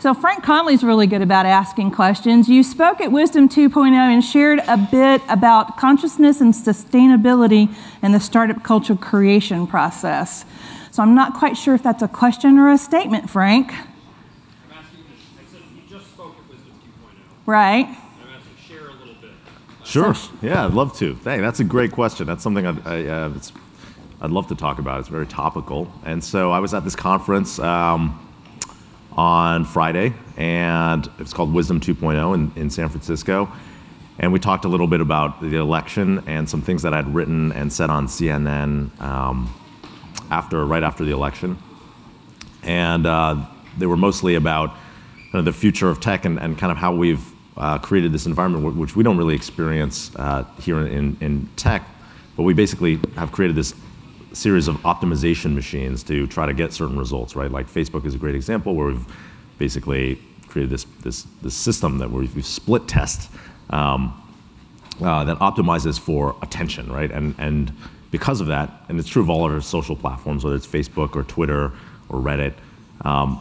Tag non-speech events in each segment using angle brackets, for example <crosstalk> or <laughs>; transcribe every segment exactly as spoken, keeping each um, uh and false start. So Frank Conley's really good about asking questions. You spoke at Wisdom two point oh and shared a bit about consciousness and sustainability and the startup culture creation process. So I'm not quite sure if that's a question or a statement, Frank. I'm asking you, I said you just spoke at Wisdom two point oh. Right. I'm asking you to share a little bit. Sure. Yeah, I'd love to. Hey, that's a great question. That's something I'd, I, uh, it's, I'd love to talk about. It's very topical. And so I was at this conference um, on Friday, and it's called Wisdom two point oh in, in San Francisco. And we talked a little bit about the election and some things that I'd written and said on C N N um, after, right after the election. And uh, they were mostly about you know, the future of tech and, and kind of how we've uh, created this environment, which we don't really experience uh, here in, in tech, but we basically have created this series of optimization machines to try to get certain results, right? Like Facebook is a great example where we've basically created this, this, this system that we've, we've split test um, uh, that optimizes for attention, right? And, and because of that, and it's true of all of our social platforms, whether it's Facebook or Twitter or Reddit, um,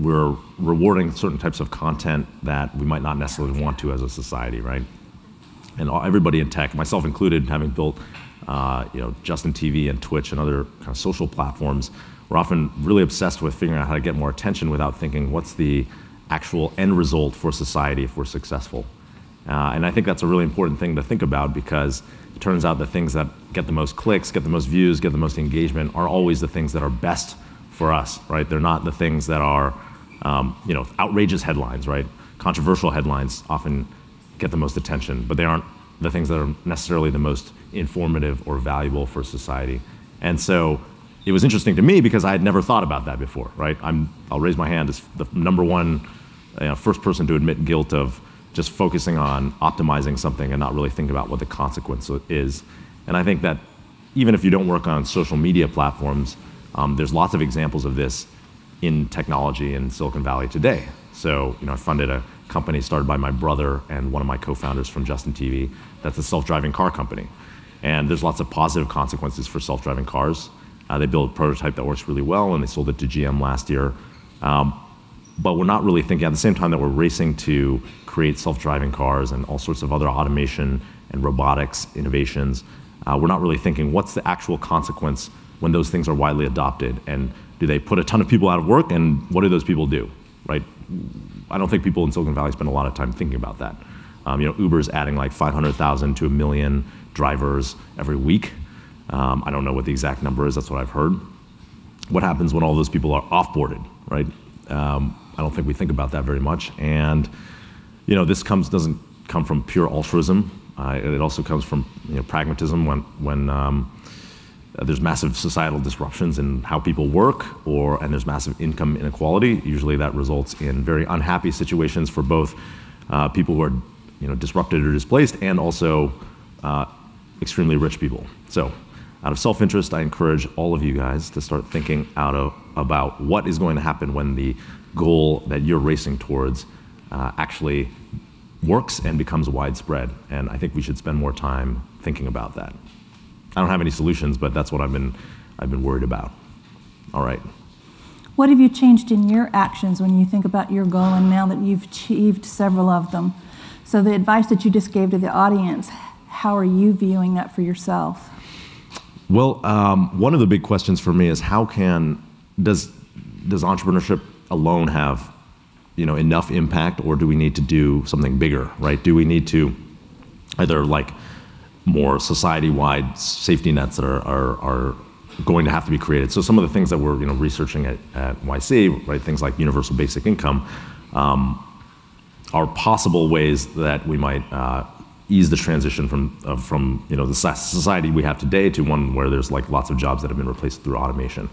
we're rewarding certain types of content that we might not necessarily want to as a society, right? And all, everybody in tech, myself included, having built Uh, you know, Justin T V and Twitch and other kind of social platforms, we're often really obsessed with figuring out how to get more attention without thinking what's the actual end result for society if we're successful. Uh, and I think that's a really important thing to think about, because it turns out the things that get the most clicks, get the most views, get the most engagement are always the things that are best for us, right? They're not the things that are, um, you know, outrageous headlines, right? Controversial headlines often get the most attention, but they aren't the things that are necessarily the most informative or valuable for society. And so it was interesting to me because I had never thought about that before, right? I'm, I'll raise my hand as the number one, you know, first person to admit guilt of just focusing on optimizing something and not really thinking about what the consequence is. And I think that even if you don't work on social media platforms, um, there's lots of examples of this in technology in Silicon Valley today. So, you know, I funded a company started by my brother and one of my co-founders from Justin T V. That's a self-driving car company. And there's lots of positive consequences for self-driving cars. Uh, they built a prototype that works really well, and they sold it to G M last year. Um, but we're not really thinking, at the same time that we're racing to create self-driving cars and all sorts of other automation and robotics innovations, uh, we're not really thinking what's the actual consequence when those things are widely adopted, and do they put a ton of people out of work, and what do those people do, right? I don't think people in Silicon Valley spend a lot of time thinking about that. Um, you know, Uber's adding like five hundred thousand to a million drivers every week. Um, I don't know what the exact number is, that's what I've heard. What happens when all those people are offboarded, right? Um, I don't think we think about that very much. And, you know, this comes, doesn't come from pure altruism. Uh, it also comes from you know, pragmatism when, when um, there's massive societal disruptions in how people work, or and there's massive income inequality. Usually that results in very unhappy situations for both uh, people who are you know, disrupted or displaced, and also uh, extremely rich people. So out of self-interest, I encourage all of you guys to start thinking out of, about what is going to happen when the goal that you're racing towards uh, actually works and becomes widespread. And I think we should spend more time thinking about that. I don't have any solutions, but that's what I've been, I've been worried about. All right. What have you changed in your actions when you think about your goal, and now that you've achieved several of them? So the advice that you just gave to the audience, how are you viewing that for yourself? Well, um, one of the big questions for me is how can, does, does entrepreneurship alone have you know, enough impact, or do we need to do something bigger, right? Do we need to either like, more society-wide safety nets that are, are, are going to have to be created. So some of the things that we're you know, researching at, at Y C, right, things like universal basic income, um, are possible ways that we might uh, ease the transition from, uh, from you know, the society we have today to one where there's like lots of jobs that have been replaced through automation.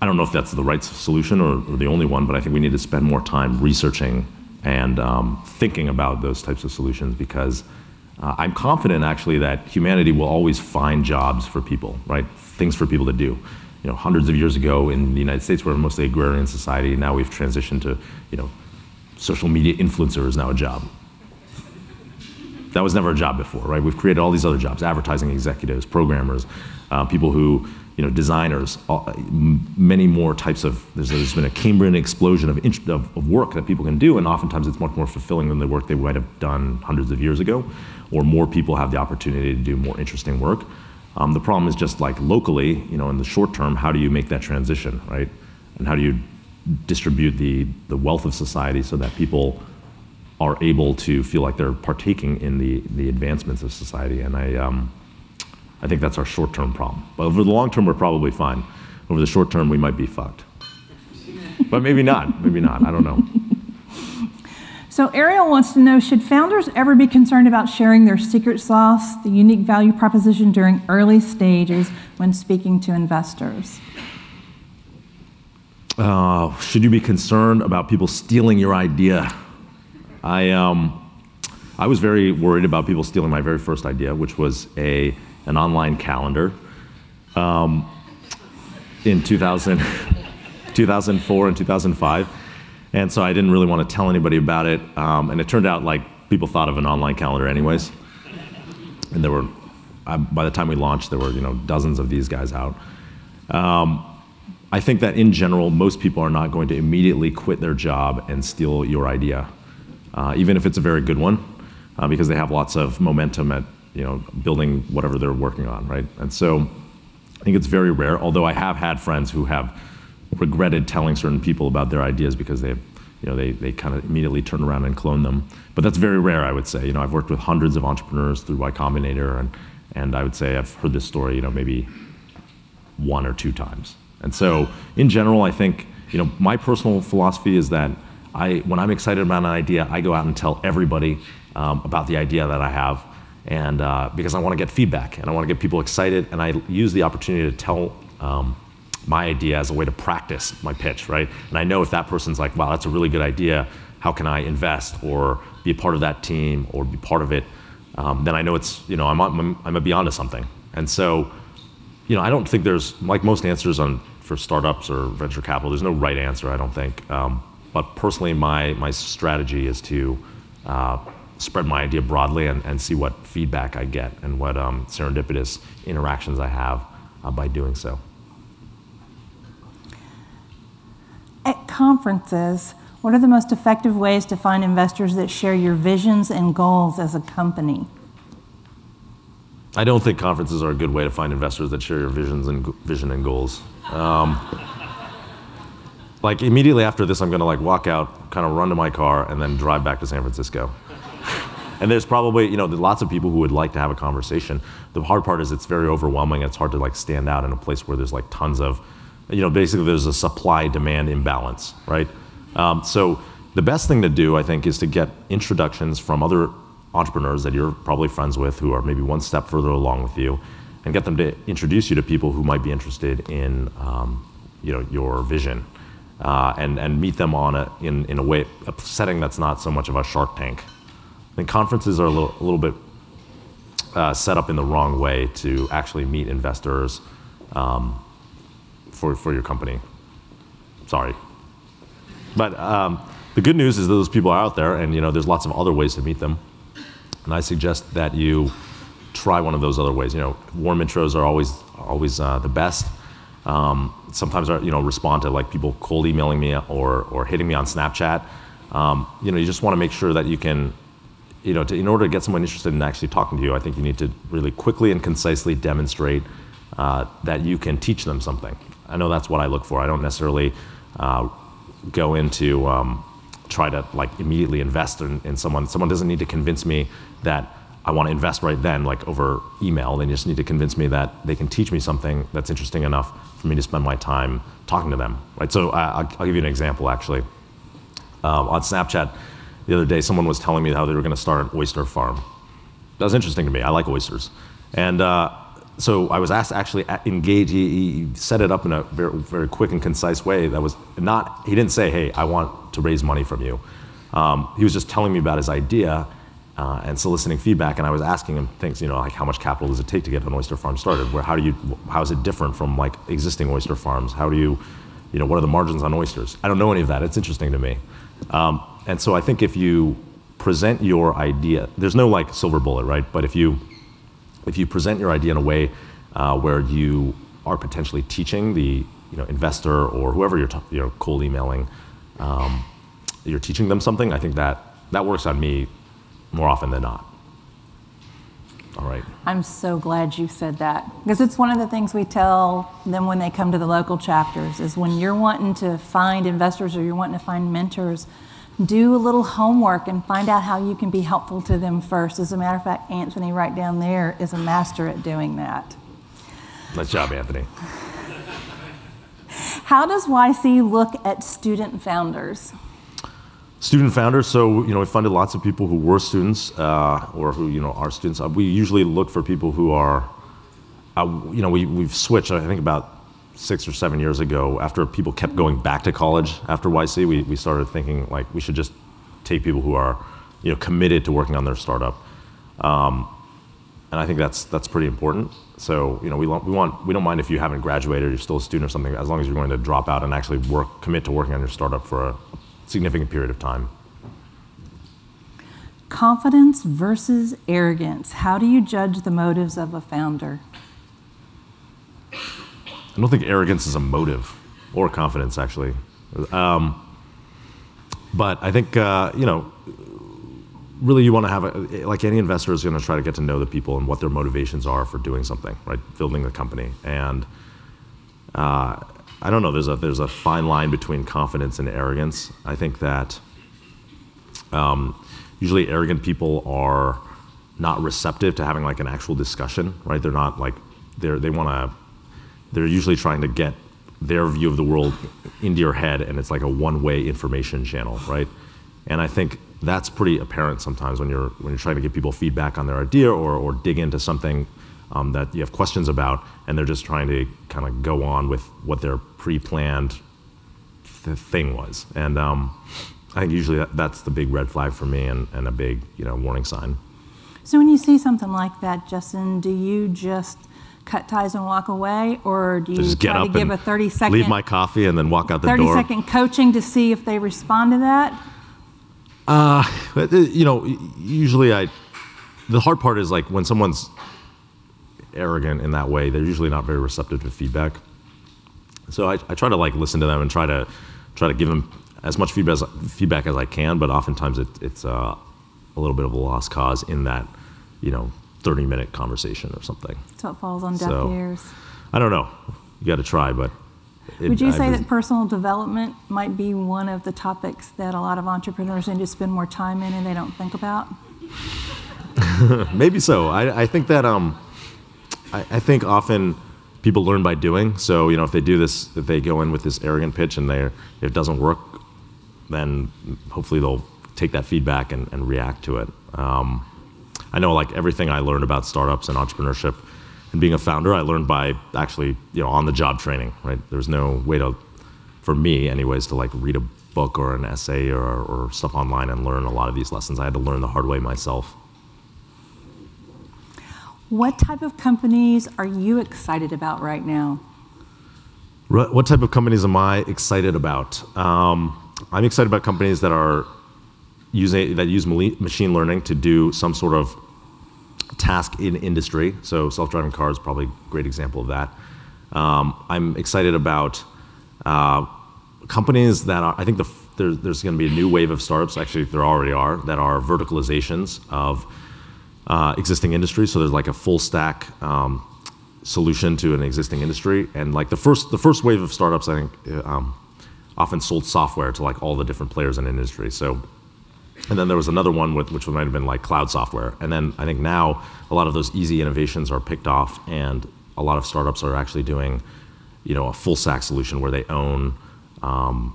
I don't know if that's the right solution or, or the only one, but I think we need to spend more time researching and um, thinking about those types of solutions, because Uh, I'm confident actually that humanity will always find jobs for people, right? Things for people to do. You know, hundreds of years ago in the United States we were mostly an agrarian society, now we've transitioned to, you know, social media influencer is now a job. That was never a job before, right? We've created all these other jobs, advertising executives, programmers, uh, people who you know, designers, all, many more types of, there's, there's been a Cambrian explosion of, of, of work that people can do, and oftentimes it's much more fulfilling than the work they might have done hundreds of years ago, or more people have the opportunity to do more interesting work. Um, the problem is just like locally, you know, in the short term, how do you make that transition, right? And how do you distribute the, the wealth of society so that people are able to feel like they're partaking in the, the advancements of society? And I, um, I think that's our short-term problem. But over the long term, we're probably fine. Over the short term, we might be fucked. But maybe not, maybe not, I don't know. So Ariel wants to know, should founders ever be concerned about sharing their secret sauce, the unique value proposition during early stages when speaking to investors? Uh, should you be concerned about people stealing your idea? I, um, I was very worried about people stealing my very first idea, which was a an online calendar um, in two thousand, <laughs> two thousand four and two thousand five. And so I didn't really want to tell anybody about it. Um, and it turned out like people thought of an online calendar anyways. And there were, uh, by the time we launched, there were you know dozens of these guys out. Um, I think that in general, most people are not going to immediately quit their job and steal your idea, uh, even if it's a very good one, uh, because they have lots of momentum at you know, building whatever they're working on, right? And so I think it's very rare, although I have had friends who have regretted telling certain people about their ideas because they, have, you know, they, they kind of immediately turn around and clone them. But that's very rare, I would say. You know, I've worked with hundreds of entrepreneurs through Y Combinator, and, and I would say I've heard this story you know, maybe one or two times. And so in general, I think you know, my personal philosophy is that I, when I'm excited about an idea, I go out and tell everybody um, about the idea that I have. And uh, because I want to get feedback and I want to get people excited, and I use the opportunity to tell um, my idea as a way to practice my pitch, right? And I know if that person's like, wow, that's a really good idea, how can I invest or be a part of that team or be part of it, um, then I know it's, you know, I'm, I'm, I'm gonna be onto something. And so, you know, I don't think there's, like most answers on for startups or venture capital, there's no right answer, I don't think. Um, but personally, my, my strategy is to uh, spread my idea broadly and, and see what feedback I get and what um, serendipitous interactions I have uh, by doing so. At conferences, what are the most effective ways to find investors that share your visions and goals as a company? I don't think conferences are a good way to find investors that share your visions and vision and goals. Um, like immediately after this, I'm gonna like walk out, kind of run to my car, and then drive back to San Francisco. And there's probably, you know, there's lots of people who would like to have a conversation. The hard part is it's very overwhelming. It's hard to like stand out in a place where there's like tons of, you know, basically there's a supply-demand imbalance, right? Um, so the best thing to do, I think, is to get introductions from other entrepreneurs that you're probably friends with who are maybe one step further along with you, and get them to introduce you to people who might be interested in, um, you know, your vision. Uh, and, and meet them on a, in, in a way, a setting that's not so much of a Shark Tank. I think conferences are a little, a little bit uh, set up in the wrong way to actually meet investors um, for, for your company. Sorry. But um, the good news is that those people are out there, and you know, there's lots of other ways to meet them. And I suggest that you try one of those other ways. You know, warm intros are always, always uh, the best. Um, sometimes I you know, respond to like people cold emailing me or, or hitting me on Snapchat. Um, you know, you just want to make sure that you can You know, to, in order to get someone interested in actually talking to you, I think you need to really quickly and concisely demonstrate uh, that you can teach them something. I know that's what I look for. I don't necessarily uh, go into um, try to like immediately invest in, in someone. Someone doesn't need to convince me that I want to invest right then, like over email. They just need to convince me that they can teach me something that's interesting enough for me to spend my time talking to them. Right. So I, I'll, I'll give you an example actually. Um, on Snapchat. The other day, someone was telling me how they were going to start an oyster farm. That was interesting to me. I like oysters. And uh, so I was asked to actually engage. He, he set it up in a very, very quick and concise way that was not, he didn't say, hey, I want to raise money from you. Um, he was just telling me about his idea uh, and soliciting feedback. And I was asking him things, you know, like how much capital does it take to get an oyster farm started? Where, how do you, how is it different from like existing oyster farms? How do you, you know, what are the margins on oysters? I don't know any of that. It's interesting to me. Um, And so I think if you present your idea, there's no like silver bullet, right? But if you, if you present your idea in a way uh, where you are potentially teaching the you know, investor or whoever you're, you know, cold emailing, um, you're teaching them something. I think that, that works on me more often than not. All right. I'm so glad you said that, because it's one of the things we tell them when they come to the local chapters is when you're wanting to find investors or you're wanting to find mentors, do a little homework and find out how you can be helpful to them first. As a matter of fact, Anthony right down there is a master at doing that. Nice job, Anthony. How does Y C look at student founders? Student founders, so you know, we funded lots of people who were students uh, or who you know are students. We usually look for people who are, uh, you know, we, we've switched, I think about six or seven years ago, after people kept going back to college after Y C, we, we started thinking like we should just take people who are you know, committed to working on their startup. Um, and I think that's, that's pretty important. So you know, we, we, want, we don't mind if you haven't graduated, you're still a student or something, as long as you're going to drop out and actually work, commit to working on your startup for a significant period of time. Confidence versus arrogance. How do you judge the motives of a founder? I don't think arrogance is a motive, or confidence actually. Um, but I think, uh, you know, really you want to have, a, like any investor is going to try to get to know the people and what their motivations are for doing something, right? Building the company. And uh, I don't know, there's a, there's a fine line between confidence and arrogance. I think that um, usually arrogant people are not receptive to having like an actual discussion, right? They're not like, they're, they want to, they're usually trying to get their view of the world into your head, and it's like a one-way information channel, right? And I think that's pretty apparent sometimes when you're, when you're trying to give people feedback on their idea or, or dig into something Um, that you have questions about, and they're just trying to kind of go on with what their pre-planned th thing was. And um, I think usually that, that's the big red flag for me, and, and a big you know, warning sign. So when you see something like that, Justin, do you just cut ties and walk away, or do you just try get up to give a thirty second, leave my coffee and then walk out the door? thirty second coaching to see if they respond to that? Uh, you know, usually I, the hard part is like when someone's arrogant in that way, they're usually not very receptive to feedback. So I, I try to like listen to them and try to try to give them as much feedback as, feedback as I can, but oftentimes it, it's uh, a little bit of a lost cause in that you know thirty minute conversation or something. So it falls on deaf so, ears. I don't know. You got to try, but it, would you say I, that personal development might be one of the topics that a lot of entrepreneurs need to spend more time in and they don't think about? Maybe so. I, I think that. Um, I think often people learn by doing. So you know, if they do this, if they go in with this arrogant pitch and they it doesn't work, then hopefully they'll take that feedback and, and react to it. Um, I know, like everything I learned about startups and entrepreneurship and being a founder, I learned by actually you know on-the-job training. Right? There's no way to, for me anyways, to like read a book or an essay or, or stuff online and learn a lot of these lessons. I had to learn the hard way myself. What type of companies are you excited about right now? What type of companies am I excited about? Um, I'm excited about companies that are using that use machine learning to do some sort of task in industry. So self-driving cars is probably a great example of that. Um, I'm excited about uh, companies that are, I think the, there, there's going to be a new wave of startups, actually there already are, that are verticalizations of Uh, existing industry, so there's like a full stack um, solution to an existing industry, and like the first the first wave of startups, I think, um, often sold software to like all the different players in the industry. So, and then there was another one with which might have been like cloud software, and then I think now a lot of those easy innovations are picked off, and a lot of startups are actually doing, you know, a full stack solution where they own, um,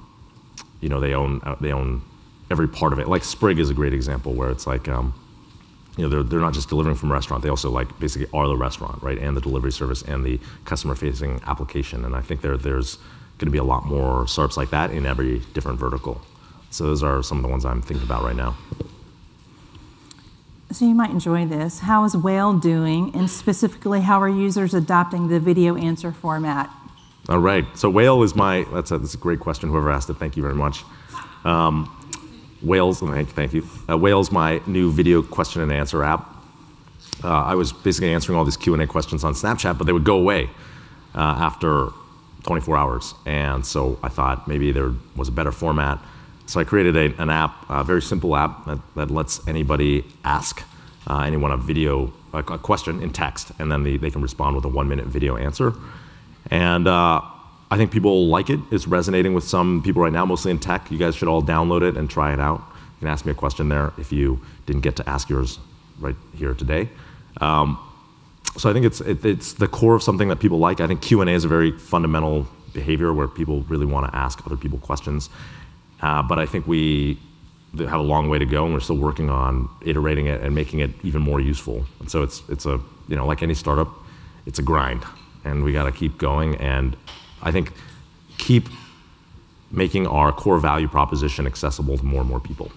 you know, they own they own every part of it. Like Sprig is a great example where it's like. Um, You know, they're, they're not just delivering from a restaurant, they also like basically are the restaurant, right? And the delivery service and the customer-facing application. And I think there, there's going to be a lot more startups like that in every different vertical. So those are some of the ones I'm thinking about right now. So you might enjoy this. How is Whale doing? And specifically, how are users adopting the video answer format? All right. So Whale is my, that's a, that's a great question. Whoever asked it, thank you very much. Um, Whale's, thank you. Uh, Whale's my new video question and answer app. Uh, I was basically answering all these Q and A questions on Snapchat, but they would go away. uh, after twenty-four hours. And so I thought maybe there was a better format. So I created a, an app, a very simple app that, that lets anybody ask uh, anyone a video, a, a question in text, and then they, they can respond with a one minute video answer. And uh, I think people like it. It's resonating with some people right now, mostly in tech. You guys should all download it and try it out. You can ask me a question there if you didn't get to ask yours right here today. Um, so I think it's, it, it's the core of something that people like. I think Q and A is a very fundamental behavior where people really want to ask other people questions. Uh, but I think we have a long way to go, and we're still working on iterating it and making it even more useful. And so it's, it's a, you know, like any startup, it's a grind, and we got to keep going. And I think keep making our core value proposition accessible to more and more people.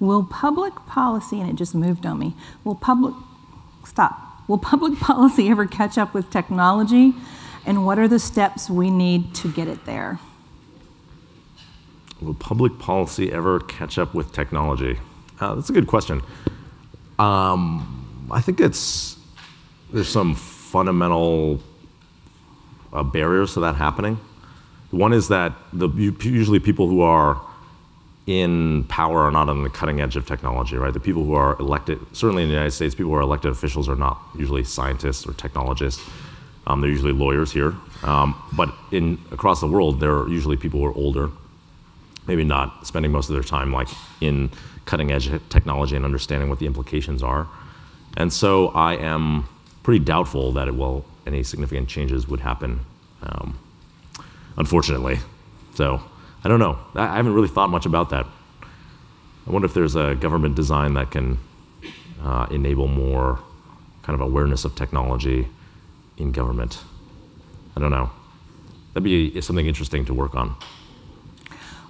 Will public policy, and it just moved on me, will public, stop. Will public policy ever catch up with technology? And what are the steps we need to get it there? Will public policy ever catch up with technology? Uh, that's a good question. Um, I think it's, there's some fundamental uh, barriers to that happening. One is that the, usually people who are in power are not on the cutting edge of technology, right? The people who are elected, certainly in the United States, people who are elected officials are not usually scientists or technologists. Um, they're usually lawyers here. Um, but in, across the world, there are usually people who are older, maybe not spending most of their time like in cutting edge technology and understanding what the implications are. And so I am pretty doubtful that it will, any significant changes would happen, um, unfortunately. So I don't know, I haven't really thought much about that. I wonder if there's a government design that can uh, enable more kind of awareness of technology in government. I don't know, that'd be something interesting to work on.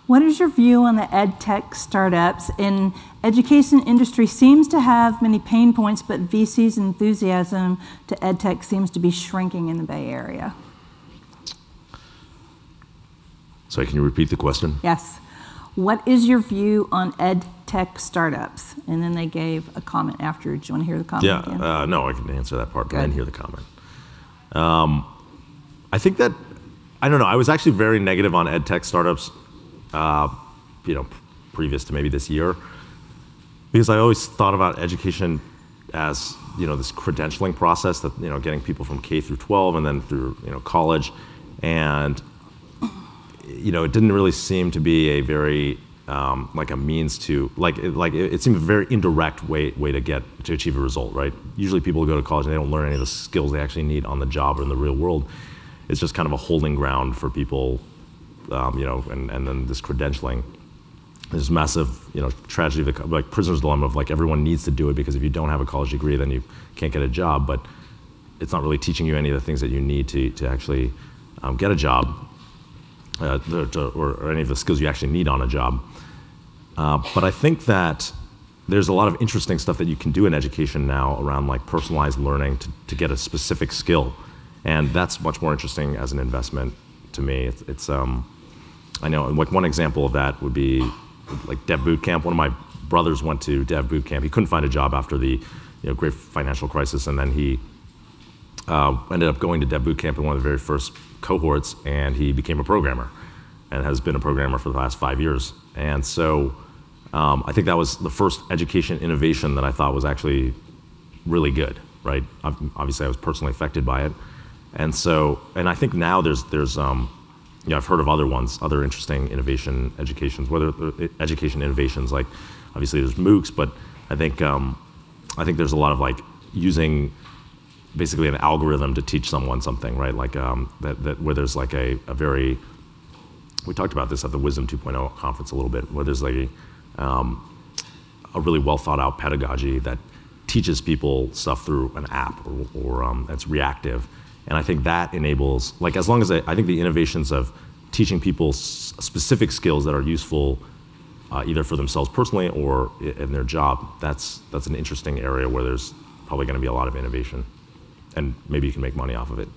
What is your view on the ed tech startups? In education industry seems to have many pain points, but V C's enthusiasm to ed tech seems to be shrinking in the Bay Area. Sorry, can you repeat the question? Yes. What is your view on ed tech startups? And then they gave a comment afterwards. Do you want to hear the comment? Yeah, again? Uh, no, I can answer that part, but I didn't hear the comment. Um, I think that, I don't know, I was actually very negative on ed tech startups Uh, you know, previous to maybe this year, because I always thought about education as, you know, this credentialing process that, you know, getting people from K through twelve and then through, you know, college, and, you know, it didn't really seem to be a very um, like a means to like it, like it, it seemed a very indirect way way to get to achieve a result, right? Usually people go to college and they don't learn any of the skills they actually need on the job or in the real world. It's just kind of a holding ground for people. Um, you know, and, and then this credentialing, this massive, you know, tragedy of the, like prisoner's dilemma of like everyone needs to do it, because if you don't have a college degree, then you can't get a job, but it's not really teaching you any of the things that you need to, to actually um, get a job uh, to, or, or any of the skills you actually need on a job. Uh, but I think that there's a lot of interesting stuff that you can do in education now around like personalized learning to, to get a specific skill, and that's much more interesting as an investment to me. It's, it's um, I know, like one example of that would be like Dev Bootcamp. One of my brothers went to Dev Bootcamp. He couldn't find a job after the, you know, great financial crisis, and then he uh, ended up going to Dev Bootcamp in one of the very first cohorts, and he became a programmer, and has been a programmer for the last five years. And so um, I think that was the first education innovation that I thought was actually really good, right? Obviously, I was personally affected by it, and so, and I think now there's there's. Um, Yeah, you know, I've heard of other ones, other interesting innovation educations, whether education innovations like obviously there's MOOCs, but I think um, I think there's a lot of like using basically an algorithm to teach someone something, right? Like um, that, that where there's like a, a very, we talked about this at the Wisdom two point oh conference a little bit, where there's like a, um, a really well thought out pedagogy that teaches people stuff through an app, or, or um, that's reactive. And I think that enables, like as long as I, I think the innovations of teaching people s specific skills that are useful uh, either for themselves personally or in their job, that's, that's an interesting area where there's probably gonna be a lot of innovation, and maybe you can make money off of it.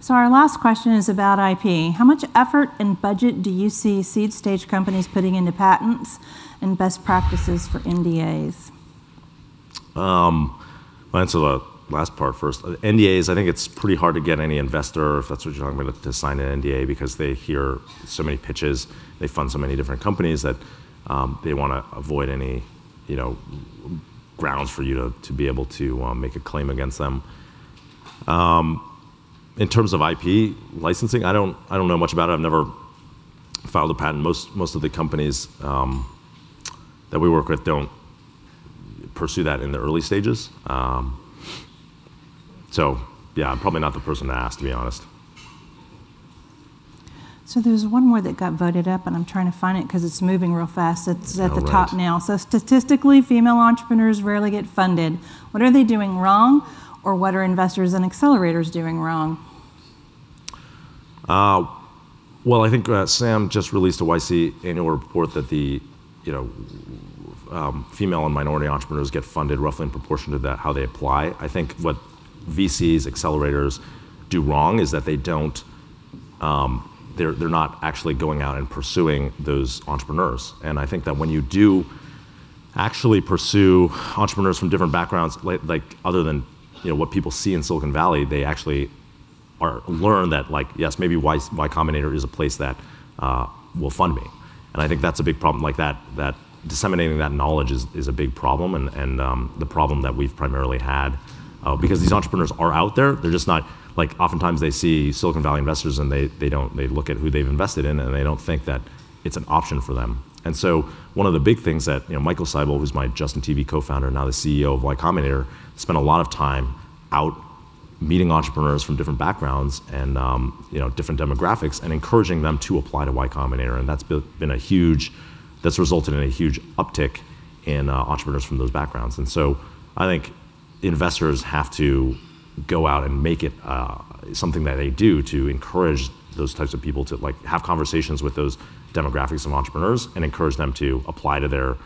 So our last question is about I P. How much effort and budget do you see seed stage companies putting into patents and best practices for N D As? Um, well, that's a lot. last part first. N D As, I think it's pretty hard to get any investor, if that's what you're talking about, to sign an N D A because they hear so many pitches, they fund so many different companies that um, they want to avoid any, you know, grounds for you to, to be able to um, make a claim against them. Um, in terms of I P licensing, I don't, I don't know much about it. I've never filed a patent. Most, most of the companies um, that we work with don't pursue that in the early stages. Um, So, yeah, I'm probably not the person to ask, to be honest. So there's one more that got voted up, and I'm trying to find it because it's moving real fast. It's at oh, the right. top now. So statistically, female entrepreneurs rarely get funded. What are they doing wrong, or what are investors and accelerators doing wrong? Uh, well, I think uh, Sam just released a Y C annual report that the, you know, um, female and minority entrepreneurs get funded roughly in proportion to that, how they apply. I think what V Cs, accelerators do wrong is that they don't, um, they're, they're not actually going out and pursuing those entrepreneurs. And I think that when you do actually pursue entrepreneurs from different backgrounds, like, like other than you know, what people see in Silicon Valley, they actually are, learn that like, yes, maybe Y, Y Combinator is a place that uh, will fund me. And I think that's a big problem, like that, that disseminating that knowledge is, is a big problem, and, and um, the problem that we've primarily had. Uh, because these entrepreneurs are out there, they're just not, like oftentimes they see Silicon Valley investors and they, they don't, they look at who they've invested in and they don't think that it's an option for them. And so one of the big things that, you know, Michael Seibel, who's my Justin T V co-founder, now the C E O of Y Combinator, spent a lot of time out meeting entrepreneurs from different backgrounds and, um, you know, different demographics and encouraging them to apply to Y Combinator. And that's been a huge, that's resulted in a huge uptick in uh, entrepreneurs from those backgrounds. And so I think investors have to go out and make it uh, something that they do to encourage those types of people to like have conversations with those demographics of entrepreneurs and encourage them to apply to their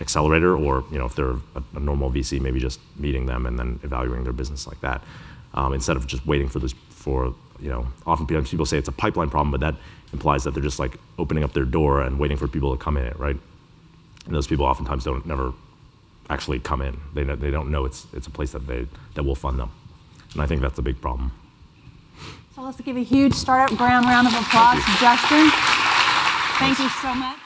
accelerator, or you know, if they're a, a normal V C, maybe just meeting them and then evaluating their business like that, um, instead of just waiting for this. For you know, often people say it's a pipeline problem, but that implies that they're just like opening up their door and waiting for people to come in it, right? And those people oftentimes don't never. actually come in. They, they don't know it's, it's a place that, they, that will fund them. And I think that's a big problem. So let's give a huge startup round round of applause to Justin. Thank you so much.